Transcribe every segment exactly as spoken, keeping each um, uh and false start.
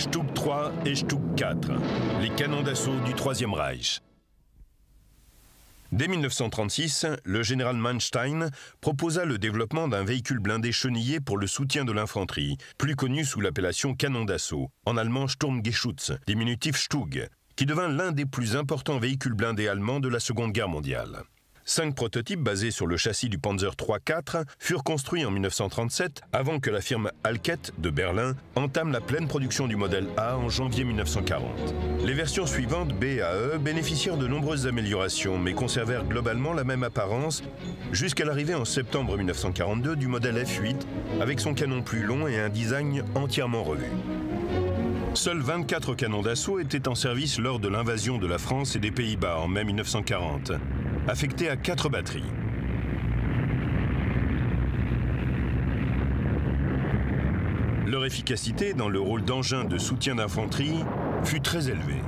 les Stubb trois et Stubb quatre, les canons d'assaut du Troisième Reich. Dès mille neuf cent trente-six, le général Manstein proposa le développement d'un véhicule blindé chenillé pour le soutien de l'infanterie, plus connu sous l'appellation canon d'assaut, en allemand Sturmgeschütz, diminutif Stug, qui devint l'un des plus importants véhicules blindés allemands de la Seconde Guerre mondiale. Cinq prototypes basés sur le châssis du Panzer trois quatre furent construits en mille neuf cent trente-sept avant que la firme Alkett de Berlin entame la pleine production du modèle A en janvier mille neuf cent quarante. Les versions suivantes, B à E, bénéficièrent de nombreuses améliorations mais conservèrent globalement la même apparence jusqu'à l'arrivée en septembre mille neuf cent quarante-deux du modèle F huit avec son canon plus long et un design entièrement revu. Seuls vingt-quatre canons d'assaut étaient en service lors de l'invasion de la France et des Pays-Bas en mai mille neuf cent quarante, affectés à quatre batteries. Leur efficacité dans le rôle d'engin de soutien d'infanterie fut très élevée.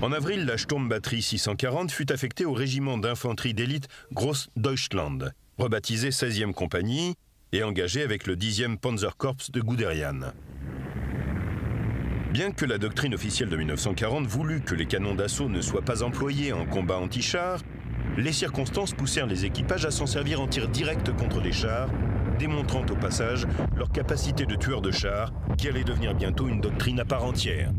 En avril, la Sturmbatterie six cent quarante fut affectée au régiment d'infanterie d'élite Großdeutschland, rebaptisé seizième compagnie, et engagé avec le dixième Panzerkorps de Guderian. Bien que la doctrine officielle de mille neuf cent quarante voulût que les canons d'assaut ne soient pas employés en combat anti-char, les circonstances poussèrent les équipages à s'en servir en tir direct contre des chars, démontrant au passage leur capacité de tueur de chars, qui allait devenir bientôt une doctrine à part entière.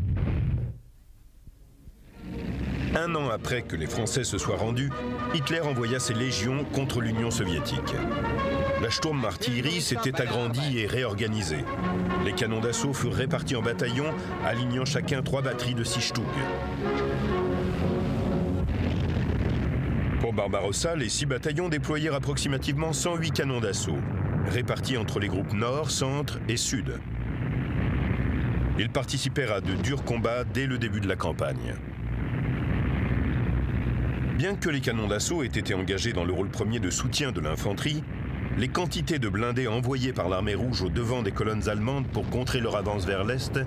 Un an après que les Français se soient rendus, Hitler envoya ses légions contre l'Union soviétique. La Sturm-Artillerie s'était agrandie et réorganisée. Les canons d'assaut furent répartis en bataillons, alignant chacun trois batteries de six Stug. Pour Barbarossa, les six bataillons déployèrent approximativement cent huit canons d'assaut, répartis entre les groupes nord, centre et sud. Ils participèrent à de durs combats dès le début de la campagne. Bien que les canons d'assaut aient été engagés dans le rôle premier de soutien de l'infanterie, les quantités de blindés envoyées par l'armée rouge au devant des colonnes allemandes pour contrer leur avance vers l'est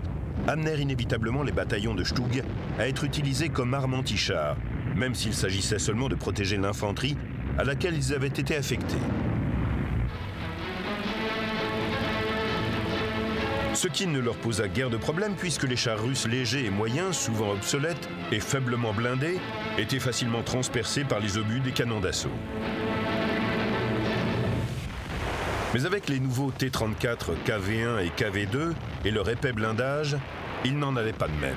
amenèrent inévitablement les bataillons de Stug à être utilisés comme armes anti-chars, même s'il s'agissait seulement de protéger l'infanterie à laquelle ils avaient été affectés. Ce qui ne leur posa guère de problème puisque les chars russes légers et moyens, souvent obsolètes et faiblement blindés, étaient facilement transpercés par les obus des canons d'assaut. Mais avec les nouveaux T trente-quatre, K V un et K V deux et leur épais blindage, il n'en allait pas de même.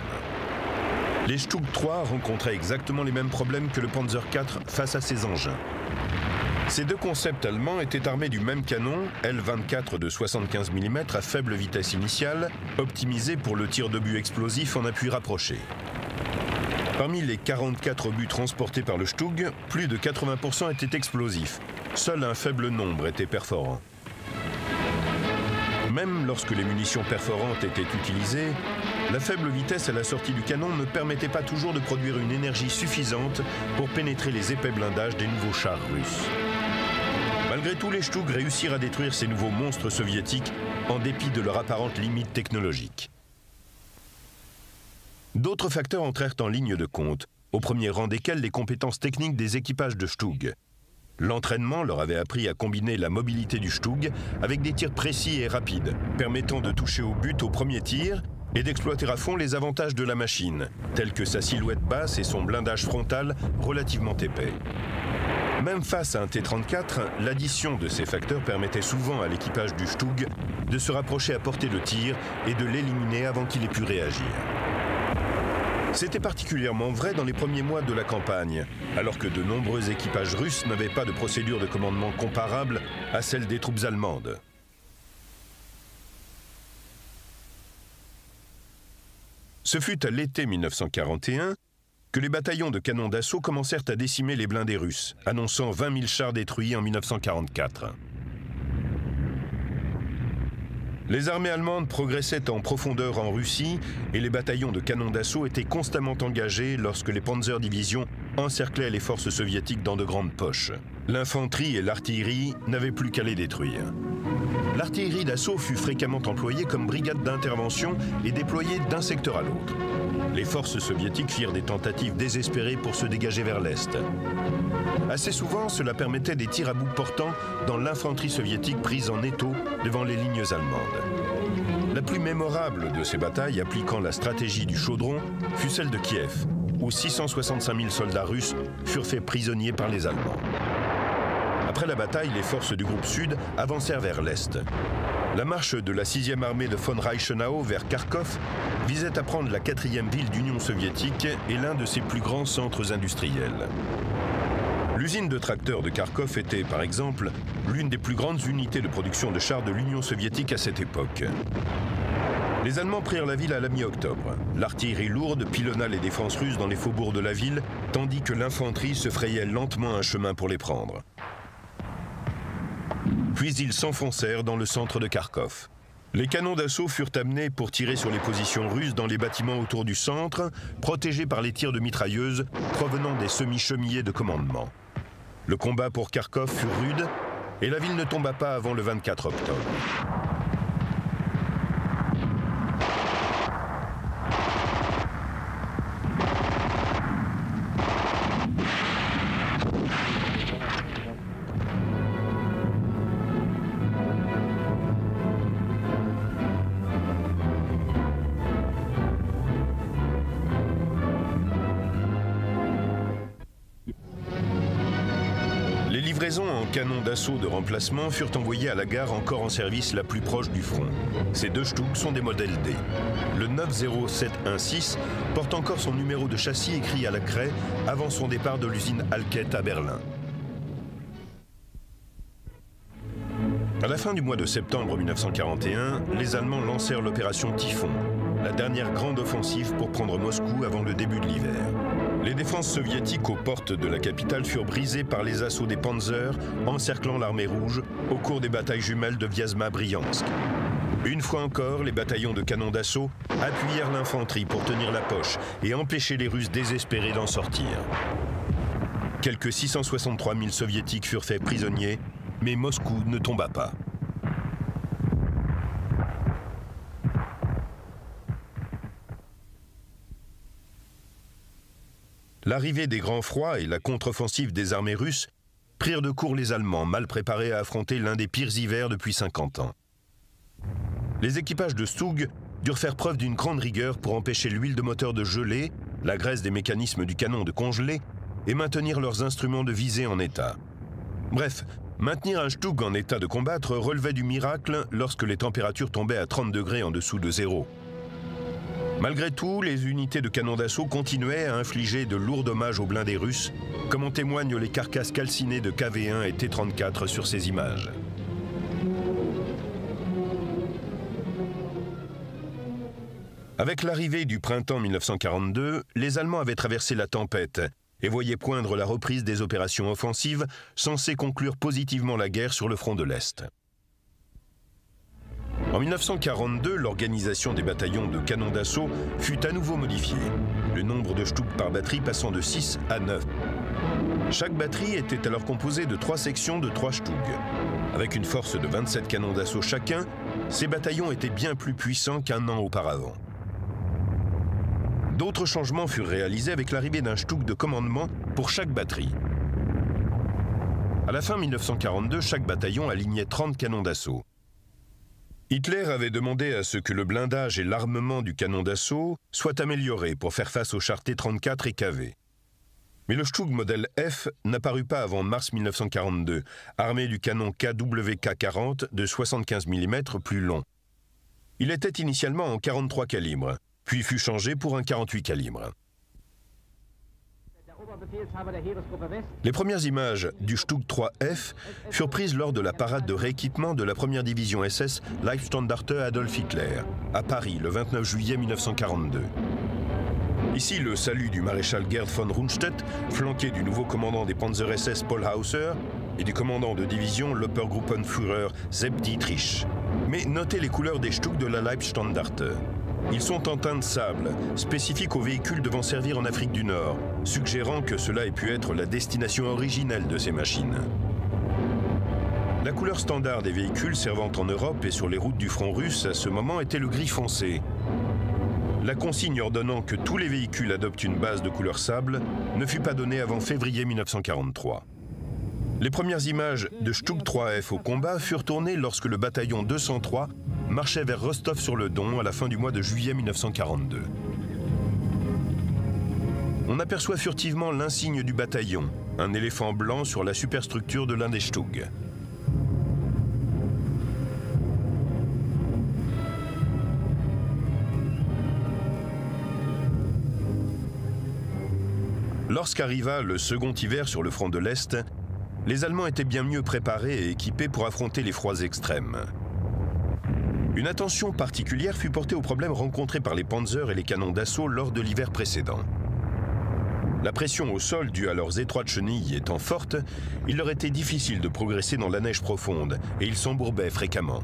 Les Stug trois rencontraient exactement les mêmes problèmes que le Panzer quatre face à ses engins. Ces deux concepts allemands étaient armés du même canon, L vingt-quatre de soixante-quinze millimètres à faible vitesse initiale, optimisé pour le tir de but explosif en appui rapproché. Parmi les quarante-quatre obus transportés par le Stug, plus de quatre-vingts pour cent étaient explosifs. Seul un faible nombre était perforant. Même lorsque les munitions perforantes étaient utilisées, la faible vitesse à la sortie du canon ne permettait pas toujours de produire une énergie suffisante pour pénétrer les épais blindages des nouveaux chars russes. Malgré tout, les Stug réussirent à détruire ces nouveaux monstres soviétiques en dépit de leur apparente limite technologique. D'autres facteurs entrèrent en ligne de compte, au premier rang desquels les compétences techniques des équipages de Stug. L'entraînement leur avait appris à combiner la mobilité du Stug avec des tirs précis et rapides, permettant de toucher au but au premier tir et d'exploiter à fond les avantages de la machine, tels que sa silhouette basse et son blindage frontal relativement épais. Même face à un T trente-quatre, l'addition de ces facteurs permettait souvent à l'équipage du Stug de se rapprocher à portée de tir et de l'éliminer avant qu'il ait pu réagir. C'était particulièrement vrai dans les premiers mois de la campagne, alors que de nombreux équipages russes n'avaient pas de procédure de commandement comparable à celle des troupes allemandes. Ce fut à l'été mille neuf cent quarante et un que les bataillons de canons d'assaut commencèrent à décimer les blindés russes, annonçant vingt mille chars détruits en mille neuf cent quarante-quatre. Les armées allemandes progressaient en profondeur en Russie et les bataillons de canons d'assaut étaient constamment engagés lorsque les Panzerdivisions encerclaient les forces soviétiques dans de grandes poches. L'infanterie et l'artillerie n'avaient plus qu'à les détruire. l'artillerie d'assaut fut fréquemment employée comme brigade d'intervention et déployée d'un secteur à l'autre. Les forces soviétiques firent des tentatives désespérées pour se dégager vers l'Est. Assez souvent, cela permettait des tirs à bout portant dans l'infanterie soviétique prise en étau devant les lignes allemandes. La plus mémorable de ces batailles appliquant la stratégie du chaudron fut celle de Kiev, où six cent soixante-cinq mille soldats russes furent faits prisonniers par les Allemands. Après la bataille, les forces du groupe Sud avancèrent vers l'Est. La marche de la sixième armée de von Reichenau vers Kharkov visait à prendre la quatrième ville d'Union soviétique et l'un de ses plus grands centres industriels. L'usine de tracteurs de Kharkov était, par exemple, l'une des plus grandes unités de production de chars de l'Union soviétique à cette époque. Les Allemands prirent la ville à la mi-octobre. L'artillerie lourde pilonna les défenses russes dans les faubourgs de la ville, tandis que l'infanterie se frayait lentement un chemin pour les prendre. Puis ils s'enfoncèrent dans le centre de Kharkov. Les canons d'assaut furent amenés pour tirer sur les positions russes dans les bâtiments autour du centre, protégés par les tirs de mitrailleuses provenant des semi-chemillés de commandement. Le combat pour Kharkov fut rude et la ville ne tomba pas avant le vingt-quatre octobre. Canons d'assaut de remplacement furent envoyés à la gare encore en service la plus proche du front. Ces deux Stugs sont des modèles D. Le neuf zéro sept un six porte encore son numéro de châssis écrit à la craie avant son départ de l'usine Alkett à Berlin. À la fin du mois de septembre mille neuf cent quarante et un, les Allemands lancèrent l'opération Typhon, la dernière grande offensive pour prendre Moscou avant le début de l'hiver. Les défenses soviétiques aux portes de la capitale furent brisées par les assauts des Panzers encerclant l'armée rouge au cours des batailles jumelles de Vyazma-Bryansk. Une fois encore, les bataillons de canons d'assaut appuyèrent l'infanterie pour tenir la poche et empêcher les Russes désespérés d'en sortir. Quelques six cent soixante-trois mille soviétiques furent faits prisonniers, mais Moscou ne tomba pas. L'arrivée des grands froids et la contre-offensive des armées russes prirent de court les Allemands, mal préparés à affronter l'un des pires hivers depuis cinquante ans. Les équipages de Stug durent faire preuve d'une grande rigueur pour empêcher l'huile de moteur de geler, la graisse des mécanismes du canon de congeler et maintenir leurs instruments de visée en état. Bref, maintenir un Stug en état de combattre relevait du miracle lorsque les températures tombaient à trente degrés en dessous de zéro. Malgré tout, les unités de canons d'assaut continuaient à infliger de lourds dommages aux blindés russes, comme en témoignent les carcasses calcinées de K V un et T trente-quatre sur ces images. Avec l'arrivée du printemps mille neuf cent quarante-deux, les Allemands avaient traversé la tempête et voyaient poindre la reprise des opérations offensives censées conclure positivement la guerre sur le front de l'Est. En mille neuf cent quarante-deux, l'organisation des bataillons de canons d'assaut fut à nouveau modifiée, le nombre de Stugs par batterie passant de six à neuf. Chaque batterie était alors composée de trois sections de trois Stugs. Avec une force de vingt-sept canons d'assaut chacun, ces bataillons étaient bien plus puissants qu'un an auparavant. D'autres changements furent réalisés avec l'arrivée d'un Stug de commandement pour chaque batterie. À la fin mille neuf cent quarante-deux, chaque bataillon alignait trente canons d'assaut. Hitler avait demandé à ce que le blindage et l'armement du canon d'assaut soient améliorés pour faire face aux chars T trente-quatre et K V. Mais le Stug modèle F n'apparut pas avant mars mille neuf cent quarante-deux, armé du canon K W K quarante de soixante-quinze millimètres plus long. Il était initialement en quarante-trois calibres, puis fut changé pour un quarante-huit calibres. Les premières images du Stug trois F furent prises lors de la parade de rééquipement de la première division S S Leibstandarte Adolf Hitler, à Paris, le vingt-neuf juillet mille neuf cent quarante-deux. Ici, le salut du maréchal Gerd von Rundstedt, flanqué du nouveau commandant des Panzer S S Paul Hausser et du commandant de division l'Obergruppenführer Sepp Dietrich. Mais notez les couleurs des Stugs de la Leibstandarte. Ils sont en teint de sable, spécifique aux véhicules devant servir en Afrique du Nord, suggérant que cela ait pu être la destination originelle de ces machines. La couleur standard des véhicules servant en Europe et sur les routes du front russe à ce moment était le gris foncé. La consigne ordonnant que tous les véhicules adoptent une base de couleur sable ne fut pas donnée avant février mille neuf cent quarante-trois. Les premières images de Stug trois F au combat furent tournées lorsque le bataillon deux cent trois marchait vers Rostov-sur-le-Don à la fin du mois de juillet mille neuf cent quarante-deux. On aperçoit furtivement l'insigne du bataillon, un éléphant blanc sur la superstructure de l'un des Stug. Lorsqu'arriva le second hiver sur le front de l'Est, les Allemands étaient bien mieux préparés et équipés pour affronter les froids extrêmes. Une attention particulière fut portée aux problèmes rencontrés par les panzers et les canons d'assaut lors de l'hiver précédent. La pression au sol due à leurs étroites chenilles étant forte, il leur était difficile de progresser dans la neige profonde et ils s'embourbaient fréquemment.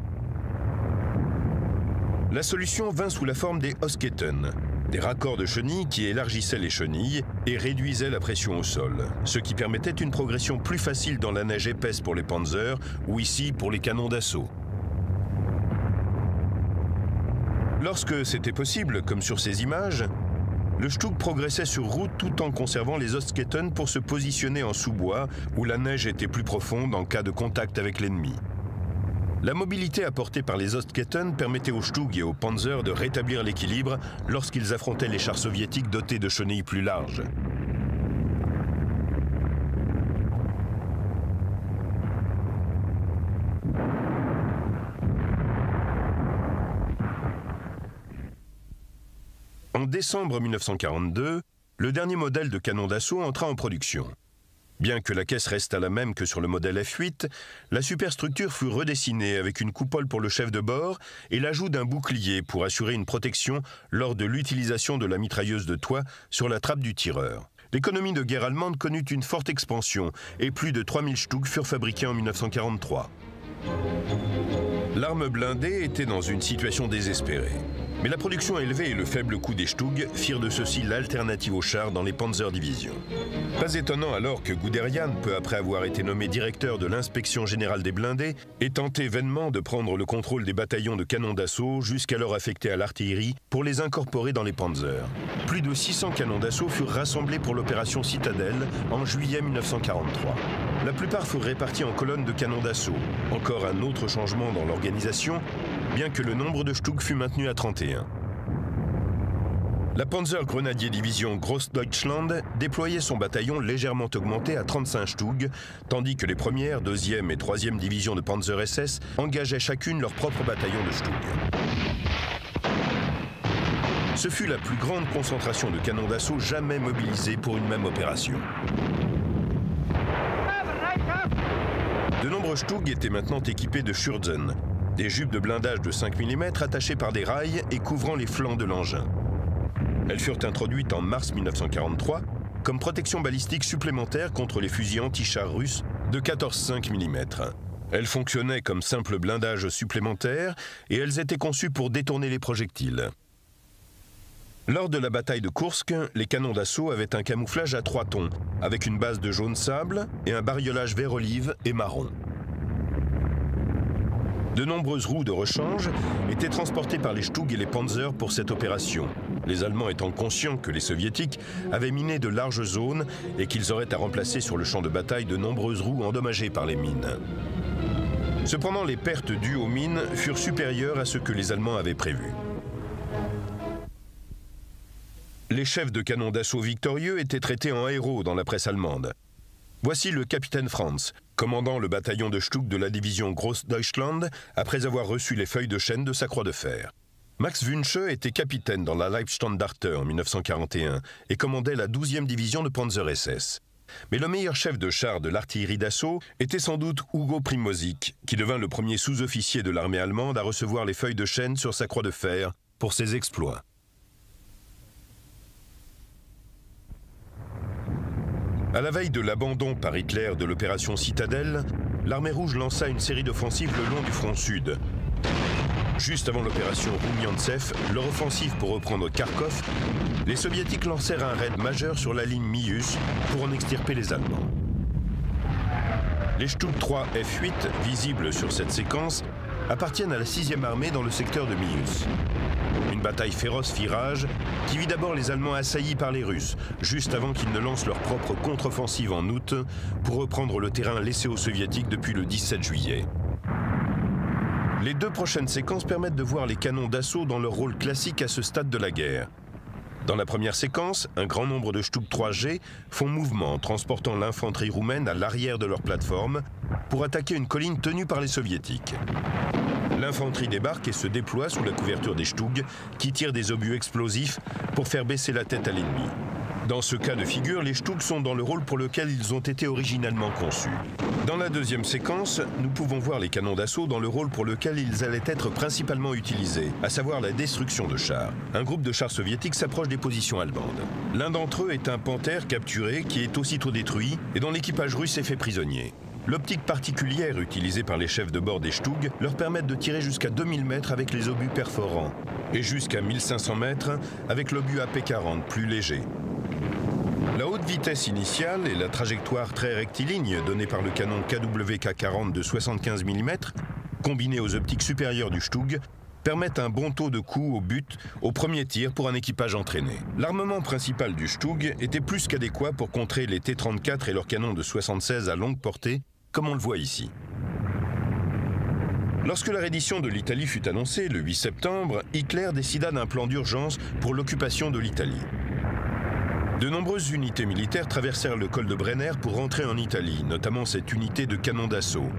La solution vint sous la forme des Ostketten, des raccords de chenilles qui élargissaient les chenilles et réduisaient la pression au sol, ce qui permettait une progression plus facile dans la neige épaisse pour les panzers ou ici pour les canons d'assaut. Lorsque c'était possible, comme sur ces images, le Stug progressait sur route tout en conservant les Ostketten pour se positionner en sous-bois où la neige était plus profonde en cas de contact avec l'ennemi. La mobilité apportée par les Ostketten permettait aux Stug et aux Panzers de rétablir l'équilibre lorsqu'ils affrontaient les chars soviétiques dotés de chenilles plus larges. En décembre mille neuf cent quarante-deux, le dernier modèle de canon d'assaut entra en production. Bien que la caisse restât la même que sur le modèle F huit, la superstructure fut redessinée avec une coupole pour le chef de bord et l'ajout d'un bouclier pour assurer une protection lors de l'utilisation de la mitrailleuse de toit sur la trappe du tireur. L'économie de guerre allemande connut une forte expansion et plus de trois mille Stug furent fabriqués en mille neuf cent quarante-trois. L'arme blindée était dans une situation désespérée. Mais la production élevée et le faible coût des Stug firent de ceux-ci l'alternative aux chars dans les Panzerdivisions. Pas étonnant alors que Guderian, peu après avoir été nommé directeur de l'inspection générale des blindés, ait tenté vainement de prendre le contrôle des bataillons de canons d'assaut jusqu'alors affectés à l'artillerie pour les incorporer dans les Panzers. Plus de six cents canons d'assaut furent rassemblés pour l'opération Citadelle en juillet mille neuf cent quarante-trois. La plupart furent répartis en colonnes de canons d'assaut. Encore un autre changement dans l'organisation, bien que le nombre de Stug fût maintenu à trente et un. La Panzergrenadier-Division Großdeutschland déployait son bataillon légèrement augmenté à trente-cinq Stug, tandis que les premières, deuxième et troisième divisions de Panzer S S engageaient chacune leur propre bataillon de Stug. Ce fut la plus grande concentration de canons d'assaut jamais mobilisée pour une même opération. De nombreux Stug étaient maintenant équipés de Schürzen, des jupes de blindage de cinq millimètres attachées par des rails et couvrant les flancs de l'engin. Elles furent introduites en mars mille neuf cent quarante-trois comme protection ballistique supplémentaire contre les fusils anti-chars russes de quatorze virgule cinq millimètres. Elles fonctionnaient comme simple blindage supplémentaire et elles étaient conçues pour détourner les projectiles. Lors de la bataille de Kursk, les canons d'assaut avaient un camouflage à trois tons avec une base de jaune sable et un bariolage vert olive et marron. De nombreuses roues de rechange étaient transportées par les Stug et les Panzers pour cette opération, les Allemands étant conscients que les Soviétiques avaient miné de larges zones et qu'ils auraient à remplacer sur le champ de bataille de nombreuses roues endommagées par les mines. Cependant, les pertes dues aux mines furent supérieures à ce que les Allemands avaient prévu. Les chefs de canons d'assaut victorieux étaient traités en héros dans la presse allemande. Voici le capitaine Franz, commandant le bataillon de Stug de la division Großdeutschland après avoir reçu les feuilles de chêne de sa croix de fer. Max Wünsche était capitaine dans la Leibstandarte en mille neuf cent quarante et un et commandait la douzième division de Panzer S S. Mais le meilleur chef de char de l'artillerie d'assaut était sans doute Hugo Primosik, qui devint le premier sous-officier de l'armée allemande à recevoir les feuilles de chêne sur sa croix de fer pour ses exploits. À la veille de l'abandon par Hitler de l'opération Citadelle, l'armée rouge lança une série d'offensives le long du front sud. Juste avant l'opération Roumyantsev, leur offensive pour reprendre Kharkov, les Soviétiques lancèrent un raid majeur sur la ligne M I U S pour en extirper les Allemands. Les Stubb trois F huit, visibles sur cette séquence, appartiennent à la sixième armée dans le secteur de Mius. Une bataille féroce fit rage, qui vit d'abord les Allemands assaillis par les Russes, juste avant qu'ils ne lancent leur propre contre-offensive en août, pour reprendre le terrain laissé aux Soviétiques depuis le dix-sept juillet. Les deux prochaines séquences permettent de voir les canons d'assaut dans leur rôle classique à ce stade de la guerre. Dans la première séquence, un grand nombre de Stubb trois G font mouvement, transportant l'infanterie roumaine à l'arrière de leur plateforme pour attaquer une colline tenue par les Soviétiques. L'infanterie débarque et se déploie sous la couverture des Stug, qui tirent des obus explosifs pour faire baisser la tête à l'ennemi. Dans ce cas de figure, les Stug sont dans le rôle pour lequel ils ont été originalement conçus. Dans la deuxième séquence, nous pouvons voir les canons d'assaut dans le rôle pour lequel ils allaient être principalement utilisés, à savoir la destruction de chars. Un groupe de chars soviétiques s'approche des positions allemandes. L'un d'entre eux est un Panther capturé qui est aussitôt détruit et dont l'équipage russe est fait prisonnier. L'optique particulière utilisée par les chefs de bord des Stug leur permet de tirer jusqu'à deux mille mètres avec les obus perforants et jusqu'à mille cinq cents mètres avec l'obus A P quarante plus léger. La haute vitesse initiale et la trajectoire très rectiligne donnée par le canon K W K quarante de soixante-quinze millimètres, combinée aux optiques supérieures du Stug, permettent un bon taux de coup au but au premier tir pour un équipage entraîné. L'armement principal du Stug était plus qu'adéquat pour contrer les T trente-quatre et leurs canons de soixante-seize à longue portée, comme on le voit ici. Lorsque la reddition de l'Italie fut annoncée, le huit septembre, Hitler décida d'un plan d'urgence pour l'occupation de l'Italie. De nombreuses unités militaires traversèrent le col de Brenner pour rentrer en Italie, notamment cette unité de canons d'assaut.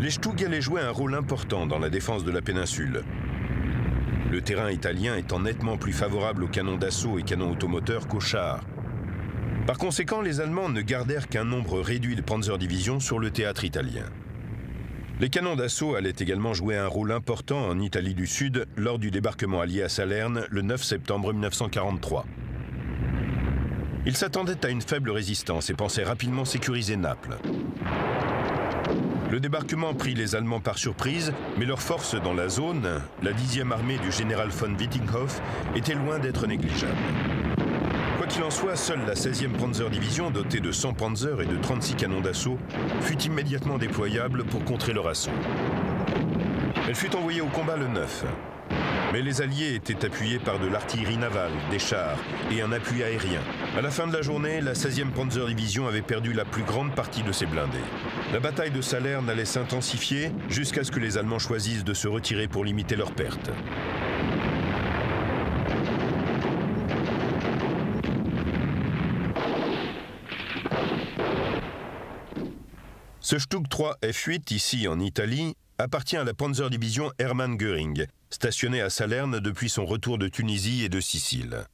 Les Stug allaient jouer un rôle important dans la défense de la péninsule. Le terrain italien étant nettement plus favorable aux canons d'assaut et canons automoteurs qu'aux chars. Par conséquent, les Allemands ne gardèrent qu'un nombre réduit de Panzerdivisions sur le théâtre italien. Les canons d'assaut allaient également jouer un rôle important en Italie du Sud lors du débarquement allié à Salerne le neuf septembre mille neuf cent quarante-trois. Ils s'attendaient à une faible résistance et pensaient rapidement sécuriser Naples. Le débarquement prit les Allemands par surprise, mais leurs forces dans la zone, la dixième armée du général von Wittinghoff, était loin d'être négligeable. Quoi qu'il en soit, seule la seizième Panzerdivision, dotée de cent panzers et de trente-six canons d'assaut, fut immédiatement déployable pour contrer leur assaut. Elle fut envoyée au combat le neuf. Mais les Alliés étaient appuyés par de l'artillerie navale, des chars et un appui aérien. À la fin de la journée, la seizième Panzerdivision avait perdu la plus grande partie de ses blindés. La bataille de Salerne allait s'intensifier jusqu'à ce que les Allemands choisissent de se retirer pour limiter leurs pertes. Ce Stug trois F huit, ici en Italie, appartient à la Panzerdivision Hermann Göring, stationné à Salerne depuis son retour de Tunisie et de Sicile.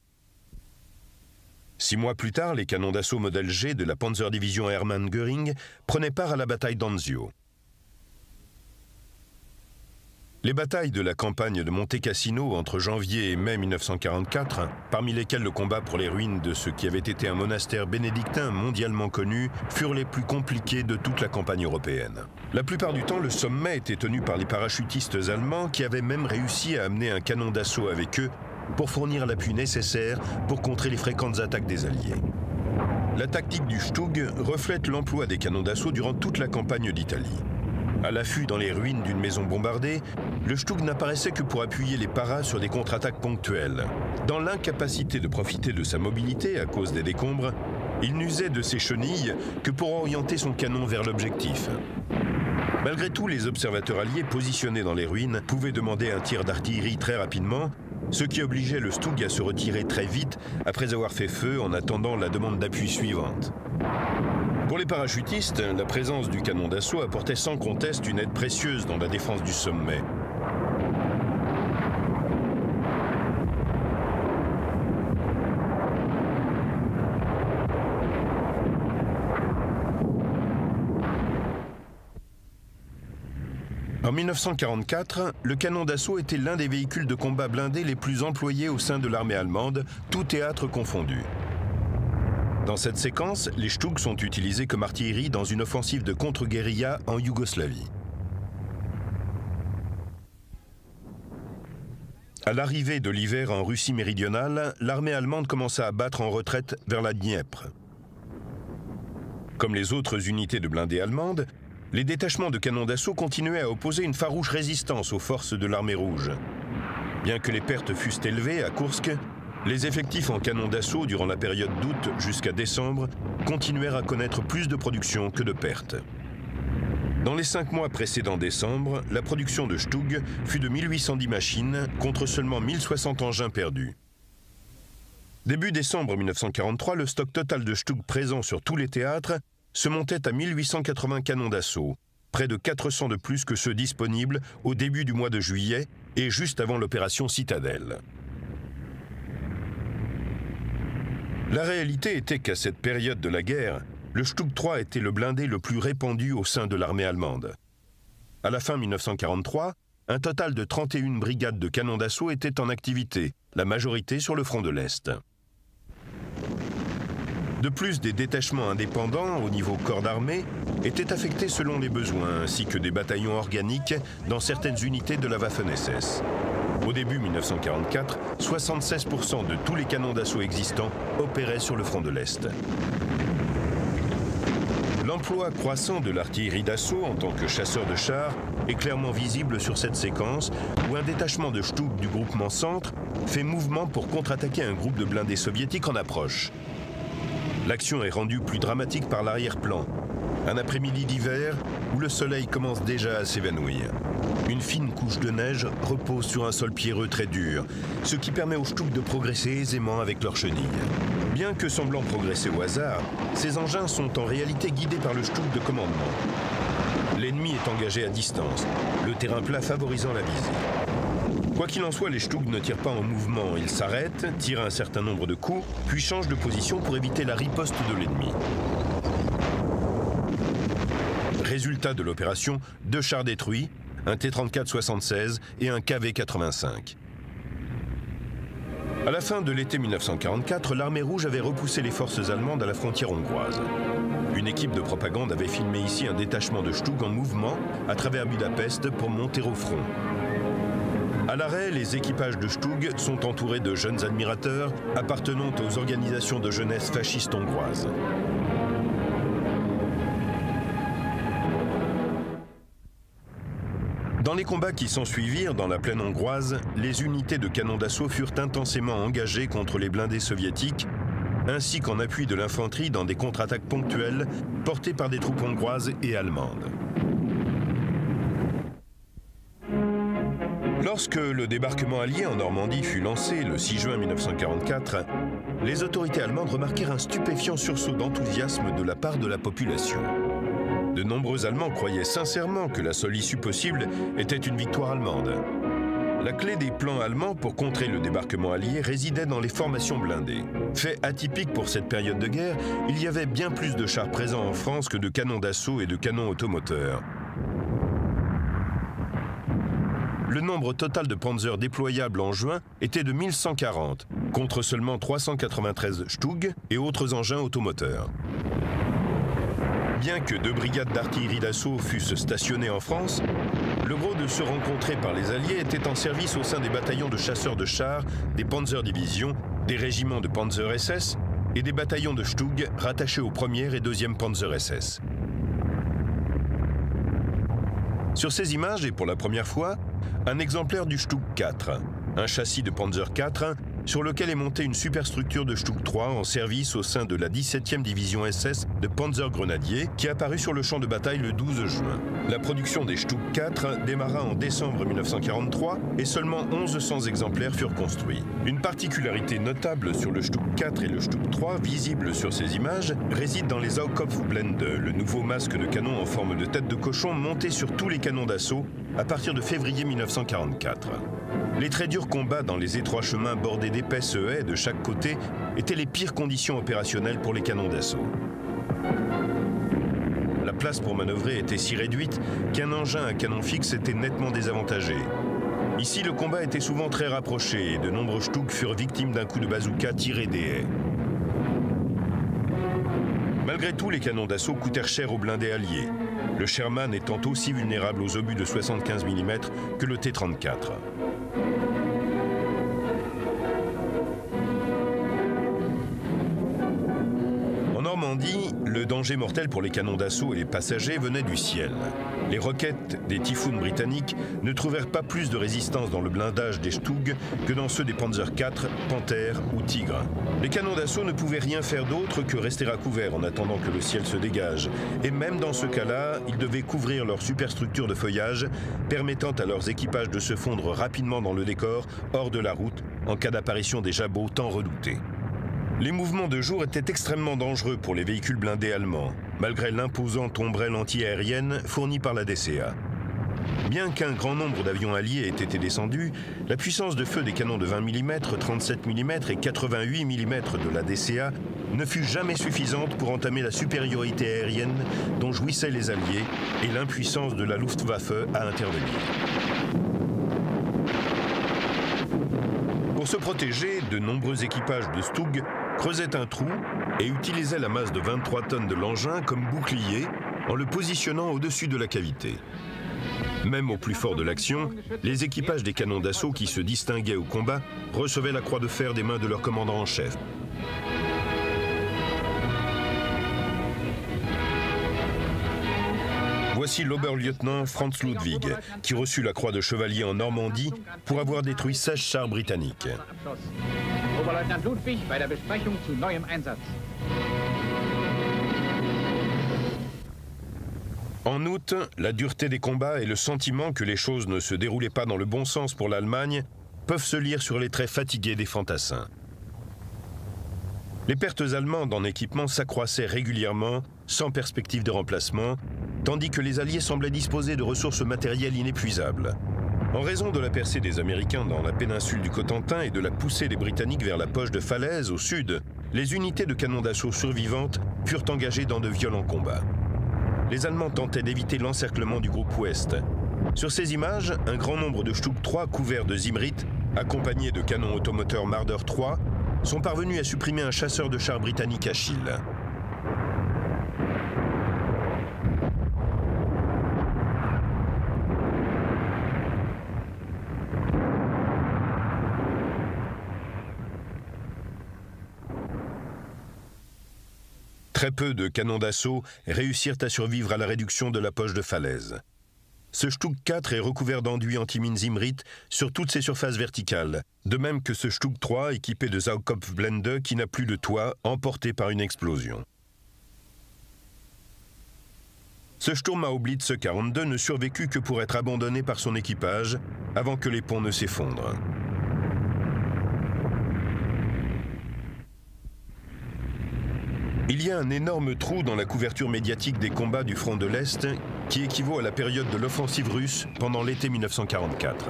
Six mois plus tard, les canons d'assaut modèle G de la Panzerdivision Hermann Göring prenaient part à la bataille d'Anzio. Les batailles de la campagne de Monte Cassino entre janvier et mai mille neuf cent quarante-quatre, parmi lesquelles le combat pour les ruines de ce qui avait été un monastère bénédictin mondialement connu, furent les plus compliquées de toute la campagne européenne. La plupart du temps, le sommet était tenu par les parachutistes allemands qui avaient même réussi à amener un canon d'assaut avec eux pour fournir l'appui nécessaire pour contrer les fréquentes attaques des Alliés. La tactique du Stug reflète l'emploi des canons d'assaut durant toute la campagne d'Italie. À l'affût dans les ruines d'une maison bombardée, le Stug n'apparaissait que pour appuyer les paras sur des contre-attaques ponctuelles. Dans l'incapacité de profiter de sa mobilité à cause des décombres, il n'usait de ses chenilles que pour orienter son canon vers l'objectif. Malgré tout, les observateurs alliés positionnés dans les ruines pouvaient demander un tir d'artillerie très rapidement, ce qui obligeait le Stug à se retirer très vite après avoir fait feu en attendant la demande d'appui suivante. Pour les parachutistes, la présence du canon d'assaut apportait sans conteste une aide précieuse dans la défense du sommet. En mille neuf cent quarante-quatre, le canon d'assaut était l'un des véhicules de combat blindés les plus employés au sein de l'armée allemande, tout théâtre confondu. Dans cette séquence, les Stug sont utilisés comme artillerie dans une offensive de contre-guérilla en Yougoslavie. À l'arrivée de l'hiver en Russie méridionale, l'armée allemande commença à battre en retraite vers la Dniepr. Comme les autres unités de blindés allemandes, les détachements de canons d'assaut continuaient à opposer une farouche résistance aux forces de l'armée rouge. Bien que les pertes fussent élevées à Koursk, les effectifs en canons d'assaut durant la période d'août jusqu'à décembre continuèrent à connaître plus de production que de pertes. Dans les cinq mois précédant décembre, la production de Stug fut de mille huit cent dix machines contre seulement mille soixante engins perdus. Début décembre mille neuf cent quarante-trois, le stock total de Stug présent sur tous les théâtres se montait à mille huit cent quatre-vingts canons d'assaut, près de quatre cents de plus que ceux disponibles au début du mois de juillet et juste avant l'opération Citadelle. La réalité était qu'à cette période de la guerre, le Stug trois était le blindé le plus répandu au sein de l'armée allemande. À la fin mille neuf cent quarante-trois, un total de trente et une brigades de canons d'assaut étaient en activité, la majorité sur le front de l'Est. De plus, des détachements indépendants au niveau corps d'armée étaient affectés selon les besoins, ainsi que des bataillons organiques dans certaines unités de la Waffen-S S. Au début mille neuf cent quarante-quatre, soixante-seize pour cent de tous les canons d'assaut existants opéraient sur le front de l'Est. L'emploi croissant de l'artillerie d'assaut en tant que chasseur de chars est clairement visible sur cette séquence où un détachement de Stug du groupement centre fait mouvement pour contre-attaquer un groupe de blindés soviétiques en approche. L'action est rendue plus dramatique par l'arrière-plan, un après-midi d'hiver où le soleil commence déjà à s'évanouir. Une fine couche de neige repose sur un sol pierreux très dur, ce qui permet aux Stug de progresser aisément avec leurs chenilles. Bien que semblant progresser au hasard, ces engins sont en réalité guidés par le Stug de commandement. L'ennemi est engagé à distance, le terrain plat favorisant la visée. Quoi qu'il en soit, les Stug ne tirent pas en mouvement, ils s'arrêtent, tirent un certain nombre de coups, puis changent de position pour éviter la riposte de l'ennemi. Résultat de l'opération, deux chars détruits, un T trente-quatre soixante-seize et un K V quatre-vingt-cinq. À la fin de l'été mille neuf cent quarante-quatre, l'armée rouge avait repoussé les forces allemandes à la frontière hongroise. Une équipe de propagande avait filmé ici un détachement de Stug en mouvement à travers Budapest pour monter au front. À l'arrêt, les équipages de Stug sont entourés de jeunes admirateurs appartenant aux organisations de jeunesse fasciste hongroise. Dans les combats qui s'ensuivirent dans la plaine hongroise, les unités de canons d'assaut furent intensément engagées contre les blindés soviétiques, ainsi qu'en appui de l'infanterie dans des contre-attaques ponctuelles portées par des troupes hongroises et allemandes. Lorsque le débarquement allié en Normandie fut lancé le six juin mille neuf cent quarante-quatre, les autorités allemandes remarquèrent un stupéfiant sursaut d'enthousiasme de la part de la population. De nombreux Allemands croyaient sincèrement que la seule issue possible était une victoire allemande. La clé des plans allemands pour contrer le débarquement allié résidait dans les formations blindées. Fait atypique pour cette période de guerre, il y avait bien plus de chars présents en France que de canons d'assaut et de canons automoteurs. Le nombre total de Panzer déployables en juin était de mille cent quarante, contre seulement trois cent quatre-vingt-treize Stug et autres engins automoteurs. Bien que deux brigades d'artillerie d'assaut fussent stationnées en France, le gros de ceux rencontrés par les Alliés était en service au sein des bataillons de chasseurs de chars, des Panzerdivisions, des régiments de Panzer S S et des bataillons de Stug rattachés au premier et deuxième Panzer S S. Sur ces images, et pour la première fois, un exemplaire du Stug quatre, un châssis de Panzer quatre, sur lequel est montée une superstructure de Stug trois en service au sein de la dix-septième division S S de Panzergrenadiers qui apparut sur le champ de bataille le douze juin. La production des Stug quatre démarra en décembre mille neuf cent quarante-trois et seulement mille cent exemplaires furent construits. Une particularité notable sur le Stug quatre et le Stug trois, visible sur ces images, réside dans les Saukopfblende, le nouveau masque de canon en forme de tête de cochon monté sur tous les canons d'assaut à partir de février mille neuf cent quarante-quatre. Les très durs combats dans les étroits chemins bordés d'épaisses haies de chaque côté étaient les pires conditions opérationnelles pour les canons d'assaut. La place pour manœuvrer était si réduite qu'un engin à canon fixe était nettement désavantagé. Ici, le combat était souvent très rapproché et de nombreux Stug furent victimes d'un coup de bazooka tiré des haies. Malgré tout, les canons d'assaut coûtèrent cher aux blindés alliés, le Sherman étant aussi vulnérable aux obus de soixante-quinze millimètres que le T trente-quatre. En Normandie, le Le danger mortel pour les canons d'assaut et les passagers venait du ciel. Les roquettes des Typhoons britanniques ne trouvèrent pas plus de résistance dans le blindage des Stug que dans ceux des Panzer quatre, Panther ou Tigre. Les canons d'assaut ne pouvaient rien faire d'autre que rester à couvert en attendant que le ciel se dégage. Et même dans ce cas-là, ils devaient couvrir leur superstructure de feuillage, permettant à leurs équipages de se fondre rapidement dans le décor, hors de la route, en cas d'apparition des jabots tant redoutés. Les mouvements de jour étaient extrêmement dangereux pour les véhicules blindés allemands, malgré l'imposante ombrelle anti-aérienne fournie par la D C A. Bien qu'un grand nombre d'avions alliés aient été descendus, la puissance de feu des canons de vingt millimètres, trente-sept millimètres et quatre-vingt-huit millimètres de la D C A ne fut jamais suffisante pour entamer la supériorité aérienne dont jouissaient les Alliés et l'impuissance de la Luftwaffe à intervenir. Pour se protéger, de nombreux équipages de Stug creusaient un trou et utilisaient la masse de vingt-trois tonnes de l'engin comme bouclier en le positionnant au-dessus de la cavité. Même au plus fort de l'action, les équipages des canons d'assaut qui se distinguaient au combat recevaient la croix de fer des mains de leur commandant en chef. Voici l'oberlieutenant Franz Ludwig, qui reçut la croix de chevalier en Normandie pour avoir détruit seize chars britanniques. En août, la dureté des combats et le sentiment que les choses ne se déroulaient pas dans le bon sens pour l'Allemagne peuvent se lire sur les traits fatigués des fantassins. Les pertes allemandes en équipement s'accroissaient régulièrement, sans perspective de remplacement, tandis que les Alliés semblaient disposer de ressources matérielles inépuisables. En raison de la percée des Américains dans la péninsule du Cotentin et de la poussée des Britanniques vers la poche de Falaise au sud, les unités de canons d'assaut survivantes furent engagées dans de violents combats. Les Allemands tentaient d'éviter l'encerclement du groupe ouest. Sur ces images, un grand nombre de Stug trois couverts de Zimmerit, accompagnés de canons automoteurs Marder trois, sont parvenus à supprimer un chasseur de chars britannique Achille. Très peu de canons d'assaut réussirent à survivre à la réduction de la poche de Falaise. Ce Stug quatre est recouvert d'enduit anti-mine Zimmerit sur toutes ses surfaces verticales, de même que ce Stug trois équipé de Saukopfblende qui n'a plus de toit, emporté par une explosion. Ce Sturm Haubitze quarante-deux ne survécut que pour être abandonné par son équipage avant que les ponts ne s'effondrent. Il y a un énorme trou dans la couverture médiatique des combats du front de l'Est qui équivaut à la période de l'offensive russe pendant l'été mille neuf cent quarante-quatre.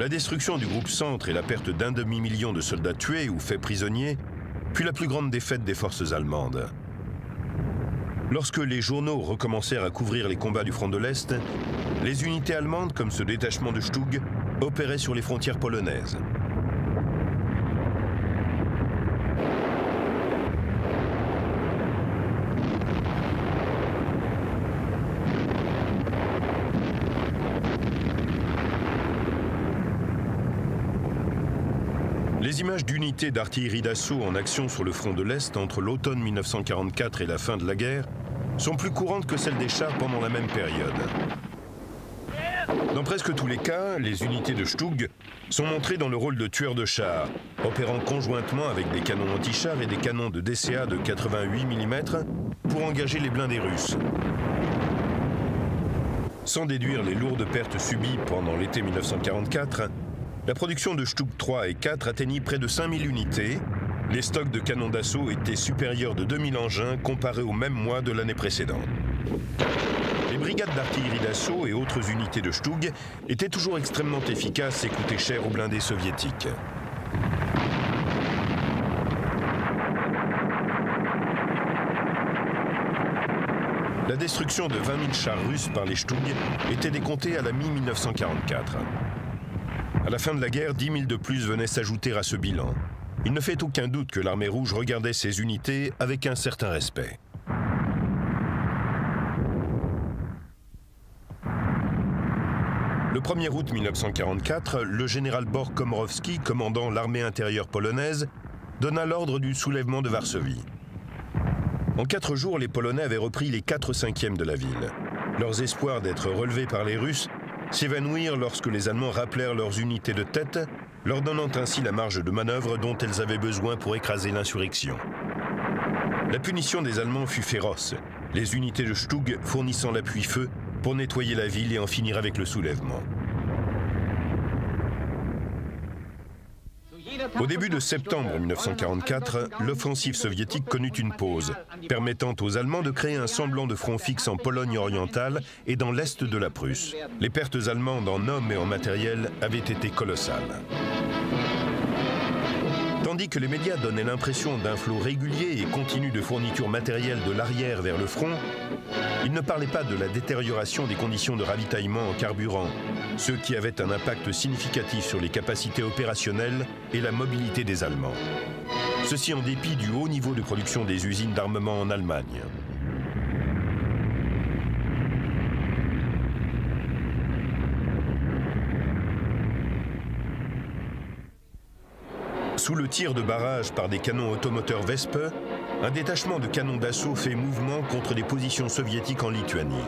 La destruction du groupe centre et la perte d'un demi-million de soldats tués ou faits prisonniers fut la plus grande défaite des forces allemandes. Lorsque les journaux recommencèrent à couvrir les combats du front de l'Est, les unités allemandes, comme ce détachement de Stug, opéraient sur les frontières polonaises. Les images d'unités d'artillerie d'assaut en action sur le front de l'Est entre l'automne mille neuf cent quarante-quatre et la fin de la guerre sont plus courantes que celles des chars pendant la même période. Dans presque tous les cas, les unités de Stug sont montrées dans le rôle de tueurs de chars, opérant conjointement avec des canons anti-chars et des canons de D C A de quatre-vingt-huit millimètres pour engager les blindés russes. Sans déduire les lourdes pertes subies pendant l'été mille neuf cent quarante-quatre, la production de Stug trois et quatre atteignit près de cinq mille unités. Les stocks de canons d'assaut étaient supérieurs de deux mille engins comparés au même mois de l'année précédente. Les brigades d'artillerie d'assaut et autres unités de Stug étaient toujours extrêmement efficaces et coûtaient cher aux blindés soviétiques. La destruction de vingt mille chars russes par les Stug était décomptée à la mi-mille neuf cent quarante-quatre. À la fin de la guerre, dix mille de plus venaient s'ajouter à ce bilan. Il ne fait aucun doute que l'armée rouge regardait ses unités avec un certain respect. Le premier août mille neuf cent quarante-quatre, le général Bork Komorowski, commandant l'armée intérieure polonaise, donna l'ordre du soulèvement de Varsovie. En quatre jours, les Polonais avaient repris les quatre cinquièmes de la ville. Leurs espoirs d'être relevés par les Russes s'évanouirent lorsque les Allemands rappelèrent leurs unités de tête, leur donnant ainsi la marge de manœuvre dont elles avaient besoin pour écraser l'insurrection. La punition des Allemands fut féroce, les unités de Stug fournissant l'appui-feu pour nettoyer la ville et en finir avec le soulèvement. Au début de septembre mille neuf cent quarante-quatre, l'offensive soviétique connut une pause, permettant aux Allemands de créer un semblant de front fixe en Pologne orientale et dans l'est de la Prusse. Les pertes allemandes en hommes et en matériel avaient été colossales. Tandis que les médias donnaient l'impression d'un flot régulier et continu de fournitures matérielles de l'arrière vers le front, ils ne parlaient pas de la détérioration des conditions de ravitaillement en carburant, ce qui avait un impact significatif sur les capacités opérationnelles et la mobilité des Allemands. Ceci en dépit du haut niveau de production des usines d'armement en Allemagne. Sous le tir de barrage par des canons automoteurs Vespe, un détachement de canons d'assaut fait mouvement contre des positions soviétiques en Lituanie.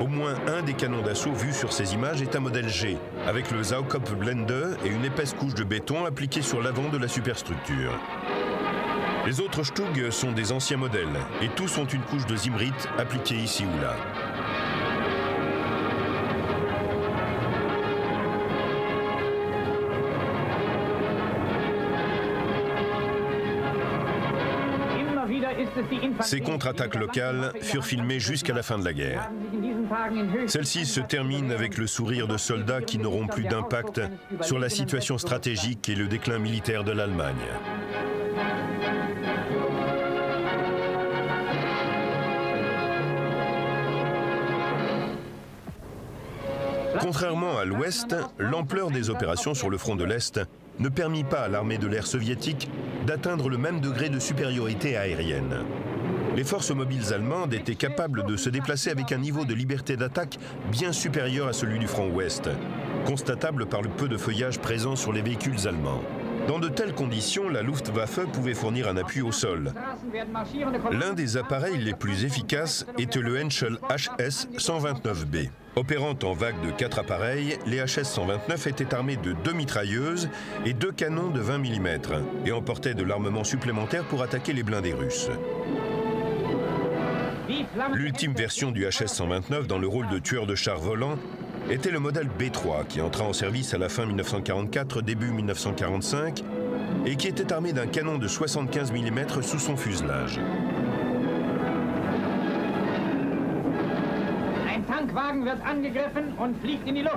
Au moins un des canons d'assaut vus sur ces images est un modèle G, avec le Saukopfblende et une épaisse couche de béton appliquée sur l'avant de la superstructure. Les autres Stug sont des anciens modèles, et tous ont une couche de Zimmerit appliquée ici ou là. Ces contre-attaques locales furent filmées jusqu'à la fin de la guerre. Celle-ci se termine avec le sourire de soldats qui n'auront plus d'impact sur la situation stratégique et le déclin militaire de l'Allemagne. Contrairement à l'Ouest, l'ampleur des opérations sur le front de l'Est ne permit pas à l'armée de l'air soviétique d'atteindre le même degré de supériorité aérienne. Les forces mobiles allemandes étaient capables de se déplacer avec un niveau de liberté d'attaque bien supérieur à celui du front ouest, constatable par le peu de feuillage présent sur les véhicules allemands. Dans de telles conditions, la Luftwaffe pouvait fournir un appui au sol. L'un des appareils les plus efficaces était le Henschel H S cent vingt-neuf B. Opérant en vague de quatre appareils, les H S cent vingt-neuf étaient armés de deux mitrailleuses et deux canons de vingt millimètres et emportaient de l'armement supplémentaire pour attaquer les blindés russes. L'ultime version du H S cent vingt-neuf dans le rôle de tueur de chars volants était le modèle B trois qui entra en service à la fin mille neuf cent quarante-quatre, début mille neuf cent quarante-cinq et qui était armé d'un canon de soixante-quinze millimètres sous son fuselage. Tankwagen wird angegriffen und fliegt in die Luft.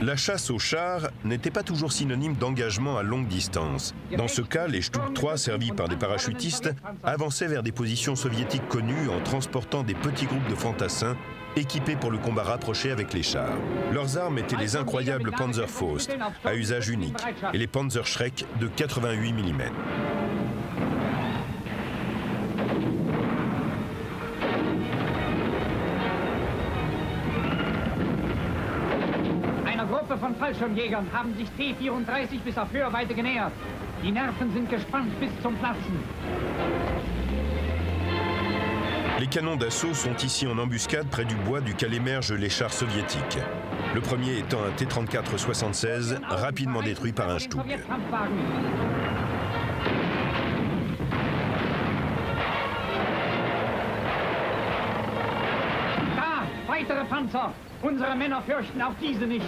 La chasse aux chars n'était pas toujours synonyme d'engagement à longue distance. Dans ce cas, les Stug trois servis par des parachutistes avançaient vers des positions soviétiques connues en transportant des petits groupes de fantassins équipés pour le combat rapproché avec les chars. Leurs armes étaient les incroyables Panzerfaust à usage unique et les Panzerschreck de quatre-vingt-huit millimètres. Von Fallschirmjägern haben sich T vierunddreißig bis auf Hörweite genähert. Die Nerven sind gespannt bis zum Platzen. Les canons d'assaut sont ici en embuscade près du bois duquel émergent les chars soviétiques. Le premier étant un T trente-quatre soixante-seize, rapidement détruit par un Stug. Da, weitere Panzer. Unsere Männer fürchten auch diese nicht.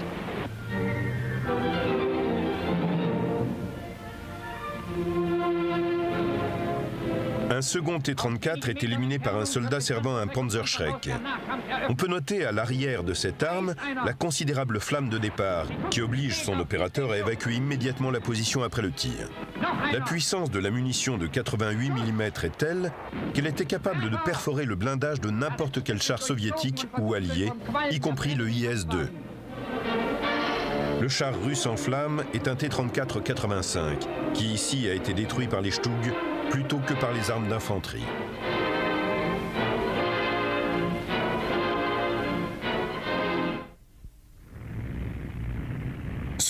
Un second T trente-quatre est éliminé par un soldat servant un Panzerschreck. On peut noter à l'arrière de cette arme la considérable flamme de départ qui oblige son opérateur à évacuer immédiatement la position après le tir. La puissance de la munition de quatre-vingt-huit millimètres est telle qu'elle était capable de perforer le blindage de n'importe quel char soviétique ou allié, y compris le I S deux. Le char russe en flammes est un T trente-quatre quatre-vingt-cinq qui ici a été détruit par les Stug plutôt que par les armes d'infanterie.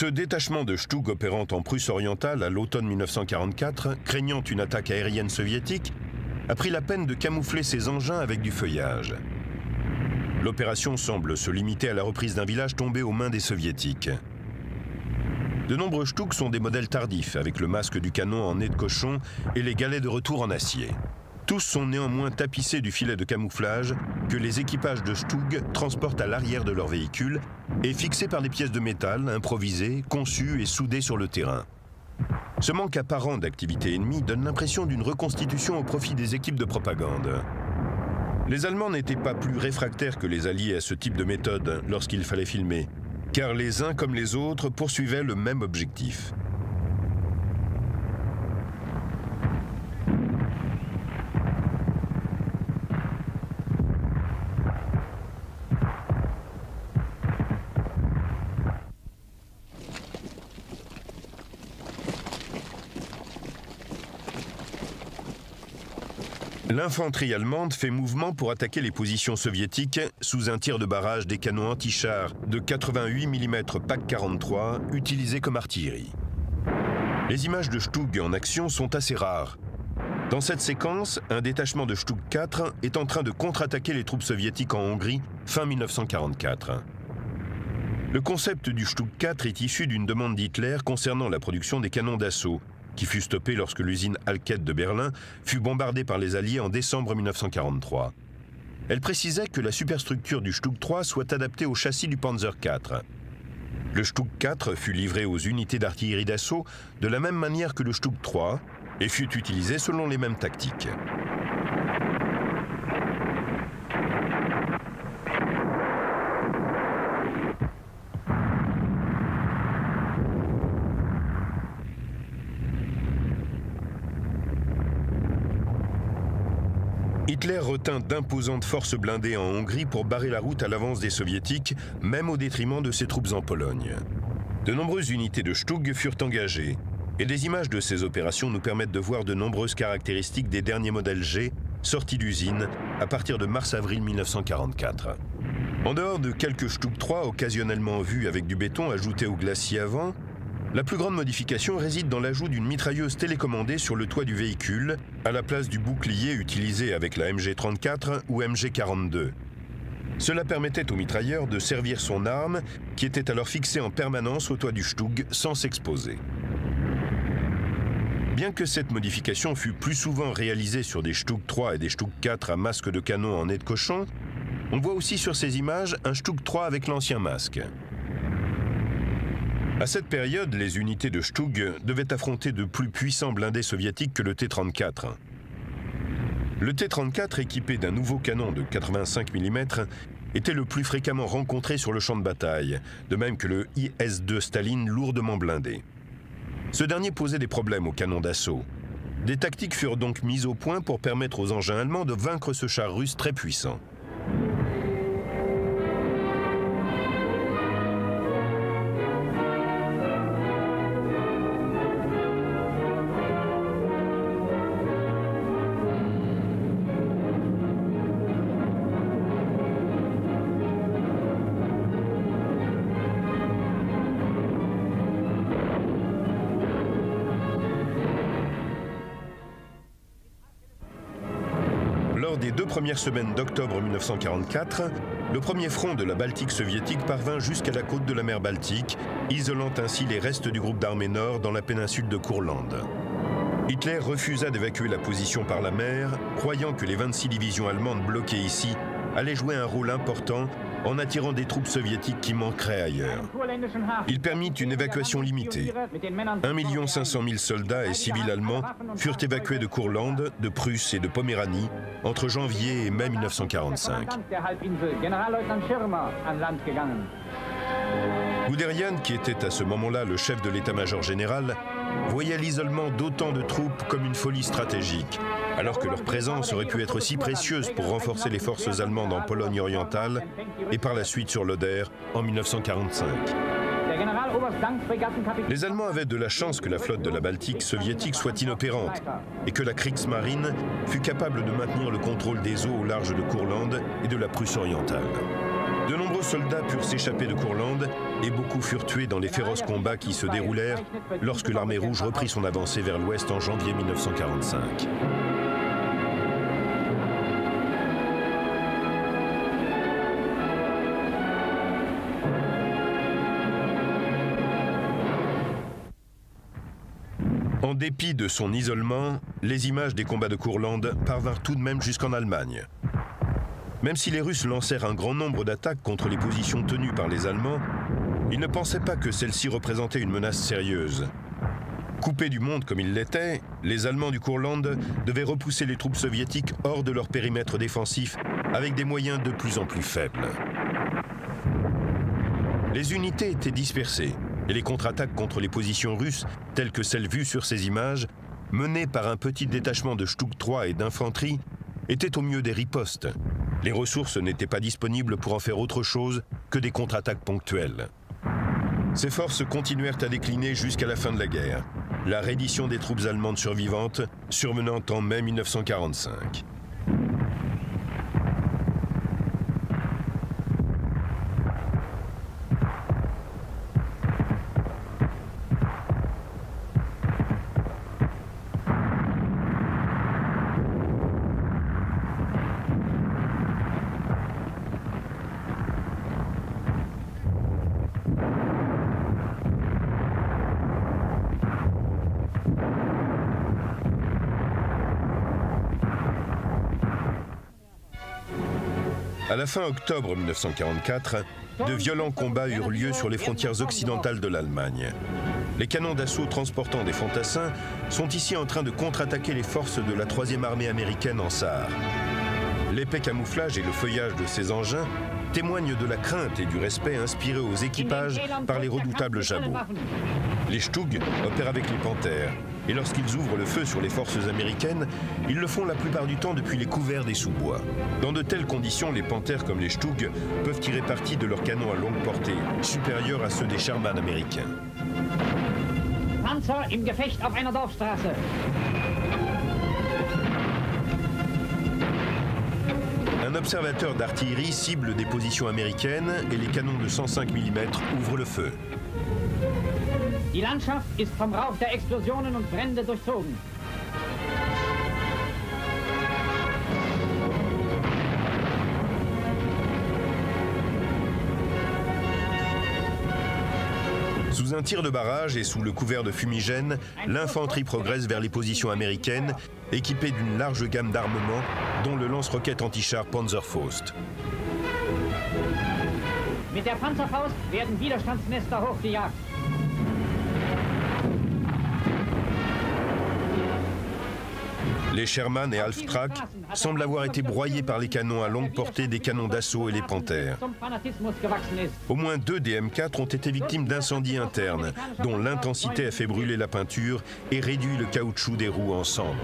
Ce détachement de Stug opérant en Prusse-Orientale à l'automne mille neuf cent quarante-quatre, craignant une attaque aérienne soviétique, a pris la peine de camoufler ses engins avec du feuillage. L'opération semble se limiter à la reprise d'un village tombé aux mains des soviétiques. De nombreux Stug sont des modèles tardifs, avec le masque du canon en nez de cochon et les galets de retour en acier. Tous sont néanmoins tapissés du filet de camouflage que les équipages de Stug transportent à l'arrière de leur véhicule et fixés par des pièces de métal improvisées, conçues et soudées sur le terrain. Ce manque apparent d'activité ennemie donne l'impression d'une reconstitution au profit des équipes de propagande. Les Allemands n'étaient pas plus réfractaires que les Alliés à ce type de méthode lorsqu'il fallait filmer, car les uns comme les autres poursuivaient le même objectif. L'infanterie allemande fait mouvement pour attaquer les positions soviétiques sous un tir de barrage des canons anti-chars de quatre-vingt-huit millimètres P A C quarante-trois utilisés comme artillerie. Les images de Stug en action sont assez rares. Dans cette séquence, un détachement de Stug quatre est en train de contre-attaquer les troupes soviétiques en Hongrie fin mille neuf cent quarante-quatre. Le concept du Stug quatre est issu d'une demande d'Hitler concernant la production des canons d'assaut, qui fut stoppé lorsque l'usine Alkett de Berlin fut bombardée par les Alliés en décembre mille neuf cent quarante-trois. Elle précisait que la superstructure du Stug trois soit adaptée au châssis du Panzer quatre. Le Stug quatre fut livré aux unités d'artillerie d'assaut de la même manière que le Stug trois et fut utilisé selon les mêmes tactiques. Hitler retint d'imposantes forces blindées en Hongrie pour barrer la route à l'avance des soviétiques, même au détriment de ses troupes en Pologne. De nombreuses unités de Stug furent engagées, et des images de ces opérations nous permettent de voir de nombreuses caractéristiques des derniers modèles G sortis d'usine à partir de mars-avril mille neuf cent quarante-quatre. En dehors de quelques Stug trois occasionnellement vus avec du béton ajouté au glacis avant, la plus grande modification réside dans l'ajout d'une mitrailleuse télécommandée sur le toit du véhicule, à la place du bouclier utilisé avec la M G trente-quatre ou M G quarante-deux. Cela permettait au mitrailleur de servir son arme, qui était alors fixée en permanence au toit du Stug sans s'exposer. Bien que cette modification fût plus souvent réalisée sur des Stug trois et des Stug quatre à masque de canon en nez de cochon, on voit aussi sur ces images un Stug trois avec l'ancien masque. À cette période, les unités de Stug devaient affronter de plus puissants blindés soviétiques que le T trente-quatre. Le T trente-quatre, équipé d'un nouveau canon de quatre-vingt-cinq millimètres, était le plus fréquemment rencontré sur le champ de bataille, de même que le I S deux Staline lourdement blindé. Ce dernier posait des problèmes aux canons d'assaut. Des tactiques furent donc mises au point pour permettre aux engins allemands de vaincre ce char russe très puissant. Première semaine d'octobre mille neuf cent quarante-quatre, le premier front de la Baltique soviétique parvint jusqu'à la côte de la mer Baltique, isolant ainsi les restes du groupe d'armée nord dans la péninsule de Courlande. Hitler refusa d'évacuer la position par la mer, croyant que les vingt-six divisions allemandes bloquées ici allaient jouer un rôle important en attirant des troupes soviétiques qui manqueraient ailleurs. Il permit une évacuation limitée. un million cinq cent mille soldats et civils allemands furent évacués de Courlande, de Prusse et de Poméranie entre janvier et mai mille neuf cent quarante-cinq. Guderian, qui était à ce moment-là le chef de l'état-major général, voyait l'isolement d'autant de troupes comme une folie stratégique, alors que leur présence aurait pu être si précieuse pour renforcer les forces allemandes en Pologne orientale et par la suite sur l'Oder en mille neuf cent quarante-cinq. Les Allemands avaient de la chance que la flotte de la Baltique soviétique soit inopérante et que la Kriegsmarine fût capable de maintenir le contrôle des eaux au large de Courlande et de la Prusse orientale. De nombreux soldats purent s'échapper de Courlande et beaucoup furent tués dans les féroces combats qui se déroulèrent lorsque l'armée rouge reprit son avancée vers l'ouest en janvier mille neuf cent quarante-cinq. En dépit de son isolement, les images des combats de Courlande parvinrent tout de même jusqu'en Allemagne. Même si les Russes lancèrent un grand nombre d'attaques contre les positions tenues par les Allemands, ils ne pensaient pas que celles-ci représentaient une menace sérieuse. Coupés du monde comme ils l'étaient, les Allemands du Courlande devaient repousser les troupes soviétiques hors de leur périmètre défensif avec des moyens de plus en plus faibles. Les unités étaient dispersées. Et les contre-attaques contre les positions russes, telles que celles vues sur ces images, menées par un petit détachement de Stuka trois et d'infanterie, étaient au mieux des ripostes. Les ressources n'étaient pas disponibles pour en faire autre chose que des contre-attaques ponctuelles. Ces forces continuèrent à décliner jusqu'à la fin de la guerre, la reddition des troupes allemandes survivantes survenant en mai mille neuf cent quarante-cinq. À la fin octobre mille neuf cent quarante-quatre, de violents combats eurent lieu sur les frontières occidentales de l'Allemagne. Les canons d'assaut transportant des fantassins sont ici en train de contre-attaquer les forces de la troisième armée américaine en Sarre. L'épais camouflage et le feuillage de ces engins témoignent de la crainte et du respect inspirés aux équipages par les redoutables jabots. Les Stug opèrent avec les Panthers, et lorsqu'ils ouvrent le feu sur les forces américaines, ils le font la plupart du temps depuis les couverts des sous-bois. Dans de telles conditions, les Panthers comme les Stug peuvent tirer parti de leurs canons à longue portée, supérieurs à ceux des Sherman américains. Panzer im Gefecht auf einer Dorfstraße. Un observateur d'artillerie cible des positions américaines et les canons de cent cinq millimètres ouvrent le feu. Die Landschaft ist vom Rauch der Explosionen und Brände durchzogen. Sous un tir de barrage et sous le couvert de fumigène, l'infanterie progresse vers les positions américaines, équipée d'une large gamme d'armements, dont le lance-roquettes anti-char Panzerfaust. Mit der Panzerfaust werden Widerstandsnester hochgejagt. Les Sherman et Half-Track semblent avoir été broyés par les canons à longue portée des canons d'assaut et les Panthers. Au moins deux des M quatre ont été victimes d'incendies internes, dont l'intensité a fait brûler la peinture et réduit le caoutchouc des roues en cendres.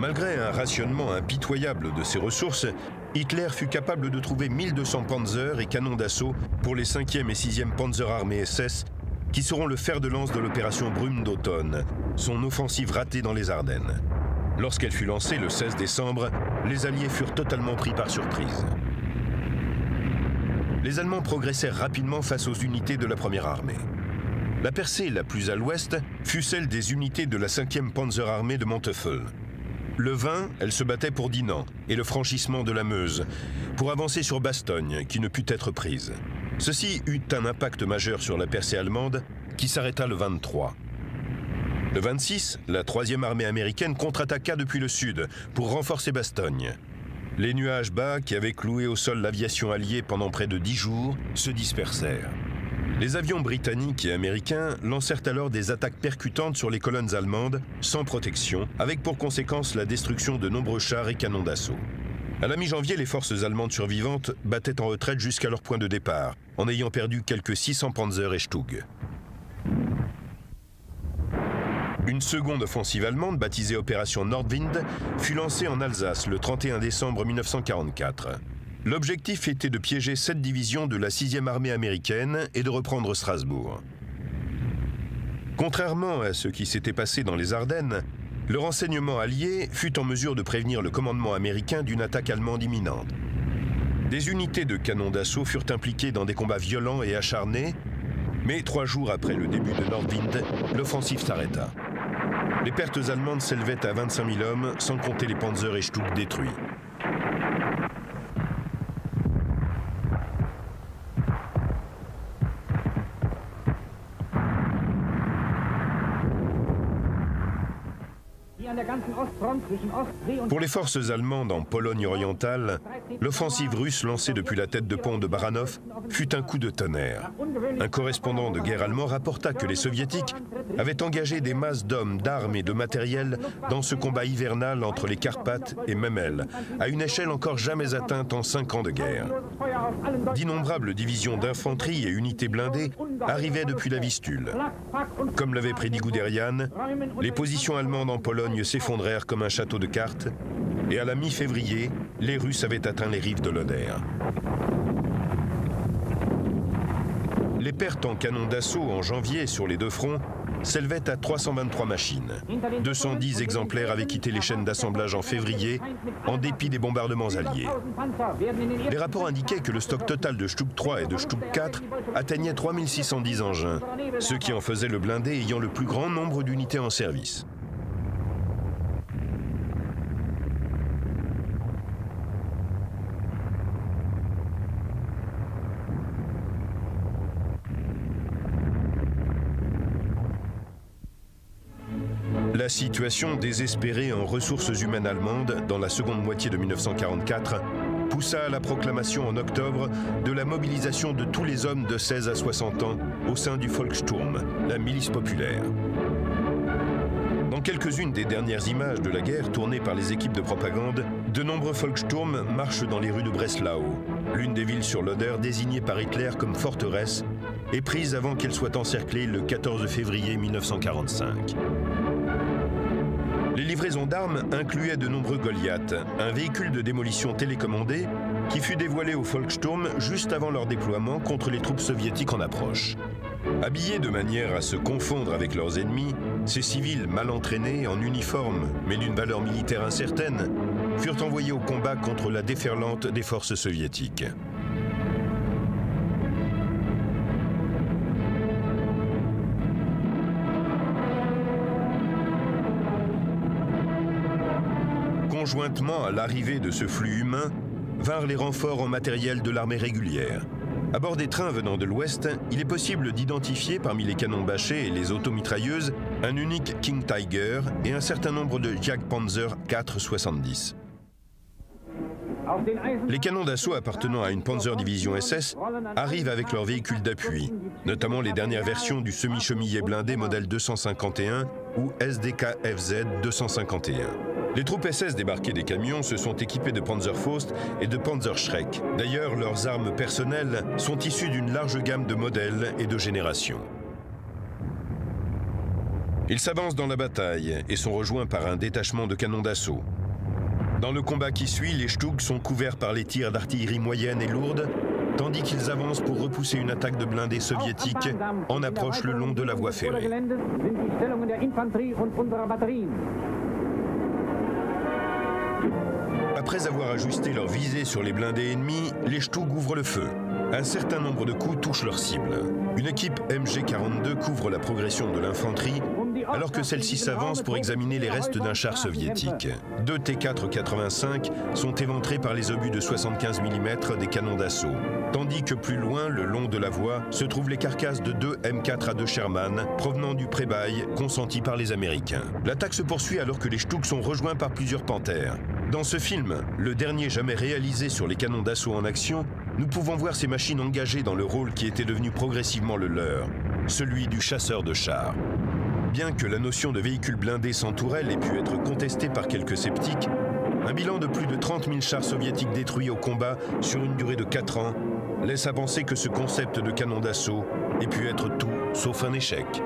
Malgré un rationnement impitoyable de ses ressources, Hitler fut capable de trouver mille deux cents panzers et canons d'assaut pour les cinquième et sixième Panzerarmée S S, qui seront le fer de lance de l'opération Brume d'automne, son offensive ratée dans les Ardennes. Lorsqu'elle fut lancée le seize décembre, les Alliés furent totalement pris par surprise. Les Allemands progressèrent rapidement face aux unités de la première armée. La percée la plus à l'ouest fut celle des unités de la cinquième Panzerarmée de Monteveul. Le vingt, elle se battait pour Dinan et le franchissement de la Meuse, pour avancer sur Bastogne, qui ne put être prise. Ceci eut un impact majeur sur la percée allemande, qui s'arrêta le vingt-trois. Le vingt-six, la troisième armée américaine contre-attaqua depuis le sud, pour renforcer Bastogne. Les nuages bas, qui avaient cloué au sol l'aviation alliée pendant près de dix jours, se dispersèrent. Les avions britanniques et américains lancèrent alors des attaques percutantes sur les colonnes allemandes, sans protection, avec pour conséquence la destruction de nombreux chars et canons d'assaut. À la mi-janvier, les forces allemandes survivantes battaient en retraite jusqu'à leur point de départ, en ayant perdu quelques six cents Panzer et Stug. Une seconde offensive allemande, baptisée Opération Nordwind, fut lancée en Alsace le trente et un décembre mille neuf cent quarante-quatre. L'objectif était de piéger sept divisions de la sixième armée américaine et de reprendre Strasbourg. Contrairement à ce qui s'était passé dans les Ardennes, le renseignement allié fut en mesure de prévenir le commandement américain d'une attaque allemande imminente. Des unités de canons d'assaut furent impliquées dans des combats violents et acharnés, mais trois jours après le début de Nordwind, l'offensive s'arrêta. Les pertes allemandes s'élevaient à vingt-cinq mille hommes, sans compter les Panzer et Stuck détruits. Pour les forces allemandes en Pologne orientale, l'offensive russe lancée depuis la tête de pont de Baranov fut un coup de tonnerre. Un correspondant de guerre allemand rapporta que les soviétiques avaient engagé des masses d'hommes, d'armes et de matériel dans ce combat hivernal entre les Carpates et Memel, à une échelle encore jamais atteinte en cinq ans de guerre. D'innombrables divisions d'infanterie et unités blindées arrivaient depuis la Vistule. Comme l'avait prédit Guderian, les positions allemandes en Pologne s'effondrèrent comme un château de cartes, et à la mi-février, les Russes avaient atteint les rives de l'Oder. Les pertes en canons d'assaut en janvier sur les deux fronts s'élevaient à trois cent vingt-trois machines. deux cent dix exemplaires avaient quitté les chaînes d'assemblage en février, en dépit des bombardements alliés. Les rapports indiquaient que le stock total de Stuka trois et de Stuka quatre atteignait trois mille six cent dix engins, ce qui en faisait le blindé ayant le plus grand nombre d'unités en service. La situation désespérée en ressources humaines allemandes dans la seconde moitié de mille neuf cent quarante-quatre poussa à la proclamation en octobre de la mobilisation de tous les hommes de seize à soixante ans au sein du Volkssturm, la milice populaire. Dans quelques-unes des dernières images de la guerre tournées par les équipes de propagande, de nombreux Volkssturm marchent dans les rues de Breslau, l'une des villes sur l'Oder désignée par Hitler comme forteresse et prise avant qu'elle soit encerclée le quatorze février mille neuf cent quarante-cinq. Les livraisons d'armes incluaient de nombreux Goliaths, un véhicule de démolition télécommandé qui fut dévoilé au Volkssturm juste avant leur déploiement contre les troupes soviétiques en approche. Habillés de manière à se confondre avec leurs ennemis, ces civils mal entraînés, en uniforme, mais d'une valeur militaire incertaine, furent envoyés au combat contre la déferlante des forces soviétiques. Conjointement à l'arrivée de ce flux humain, vinrent les renforts en matériel de l'armée régulière. À bord des trains venant de l'Ouest, il est possible d'identifier parmi les canons bâchés et les automitrailleuses un unique King Tiger et un certain nombre de Jagdpanzer quatre soixante-dix. Les canons d'assaut appartenant à une Panzer Division S S arrivent avec leurs véhicules d'appui, notamment les dernières versions du semi-chemillé blindé modèle deux cent cinquante et un ou S D K F Z deux cent cinquante et un. Les troupes S S débarquées des camions se sont équipées de Panzerfaust et de Panzerschreck. D'ailleurs, leurs armes personnelles sont issues d'une large gamme de modèles et de générations. Ils s'avancent dans la bataille et sont rejoints par un détachement de canons d'assaut. Dans le combat qui suit, les Stugs sont couverts par les tirs d'artillerie moyenne et lourde, tandis qu'ils avancent pour repousser une attaque de blindés soviétiques en approche le long de la voie ferrée. Après avoir ajusté leur visée sur les blindés ennemis, les Stugs ouvrent le feu. Un certain nombre de coups touchent leur cible. Une équipe M G quarante-deux couvre la progression de l'infanterie, alors que celle-ci s'avance pour examiner les restes d'un char soviétique. Deux T quatre quatre-vingt-cinq sont éventrés par les obus de soixante-quinze millimètres des canons d'assaut, tandis que plus loin, le long de la voie, se trouvent les carcasses de deux M quatre A deux Sherman provenant du pré-bail consenti par les Américains. L'attaque se poursuit alors que les Stugs sont rejoints par plusieurs Panthers. Dans ce film, le dernier jamais réalisé sur les canons d'assaut en action, nous pouvons voir ces machines engagées dans le rôle qui était devenu progressivement le leur, celui du chasseur de chars. Bien que la notion de véhicule blindé sans tourelle ait pu être contestée par quelques sceptiques, un bilan de plus de trente mille chars soviétiques détruits au combat sur une durée de quatre ans laisse à penser que ce concept de canon d'assaut ait pu être tout sauf un échec.